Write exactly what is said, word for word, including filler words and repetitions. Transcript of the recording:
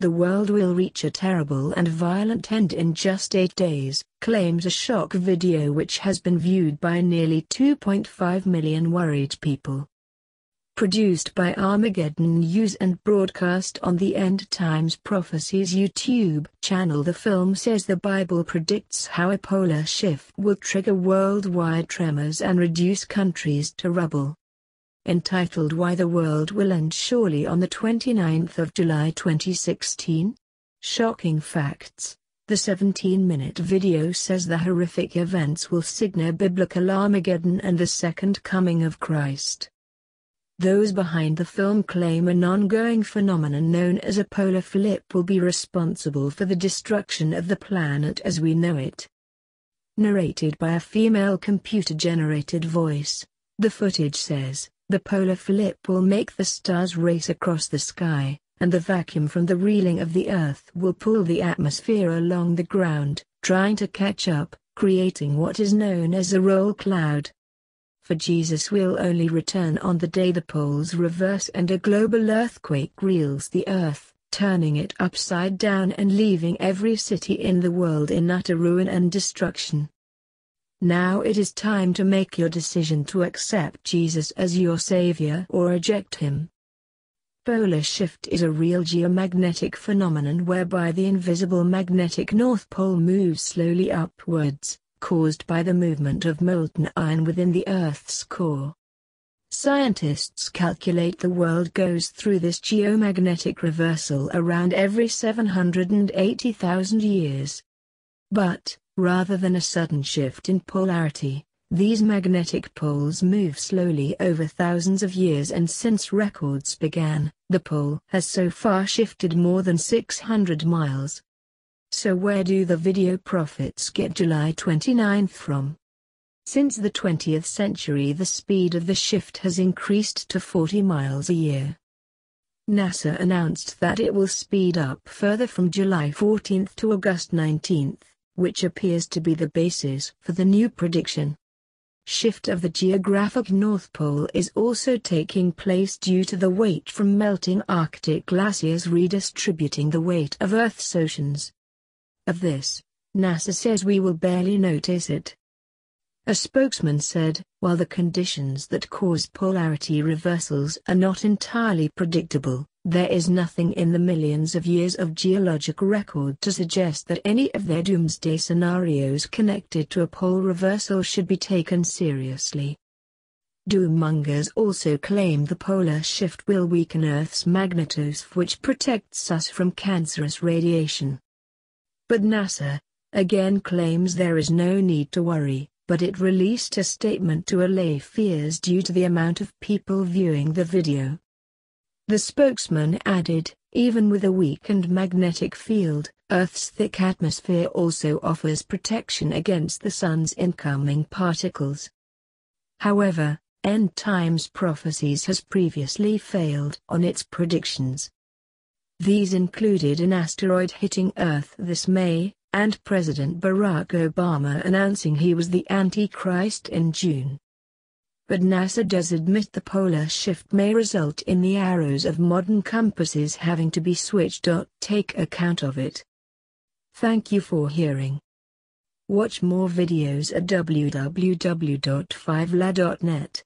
the world will reach a terrible and violent end in just eight days, claims a shock video which has been viewed by nearly two point five million worried people. Produced by Armageddon News and broadcast on the End Times Prophecies YouTube channel, the film says the Bible predicts how a polar shift will trigger worldwide tremors and reduce countries to rubble. Entitled Why the World Will End Surely on the twenty-ninth of July twenty sixteen? Shocking Facts. The seventeen minute video says the horrific events will signal biblical Armageddon and the second coming of Christ. Those behind the film claim an ongoing phenomenon known as a polar flip will be responsible for the destruction of the planet as we know it. Narrated by a female computer-generated voice, the footage says, the polar flip will make the stars race across the sky, and the vacuum from the reeling of the Earth will pull the atmosphere along the ground, trying to catch up, creating what is known as a roll cloud. For Jesus will only return on the day the poles reverse and a global earthquake reels the earth, turning it upside down and leaving every city in the world in utter ruin and destruction. Now it is time to make your decision to accept Jesus as your Savior or reject Him. Polar shift is a real geomagnetic phenomenon whereby the invisible magnetic North Pole moves slowly upwards, caused by the movement of molten iron within the Earth's core. Scientists calculate the world goes through this geomagnetic reversal around every seven hundred eighty thousand years. But, rather than a sudden shift in polarity, these magnetic poles move slowly over thousands of years, and since records began, the pole has so far shifted more than six hundred miles. So where do the video prophets get July twenty-ninth from? Since the twentieth century, the speed of the shift has increased to forty miles a year. NASA announced that it will speed up further from July fourteenth to August nineteenth, which appears to be the basis for the new prediction. Shift of the geographic North Pole is also taking place due to the weight from melting Arctic glaciers redistributing the weight of Earth's oceans. Of this, NASA says we will barely notice it. A spokesman said, while the conditions that cause polarity reversals are not entirely predictable, there is nothing in the millions of years of geologic record to suggest that any of their doomsday scenarios connected to a pole reversal should be taken seriously. Doommongers also claim the polar shift will weaken Earth's magnetosphere, which protects us from cancerous radiation. But NASA, again, claims there is no need to worry, but it released a statement to allay fears due to the amount of people viewing the video. The spokesman added, even with a weakened magnetic field, Earth's thick atmosphere also offers protection against the sun's incoming particles. However, End Times Prophecies has previously failed on its predictions. These included an asteroid hitting Earth this May, and President Barack Obama announcing he was the Antichrist in June. But NASA does admit the polar shift may result in the arrows of modern compasses having to be switched. Take account of it. Thank you for hearing. Watch more videos at w w w dot five l a dot net.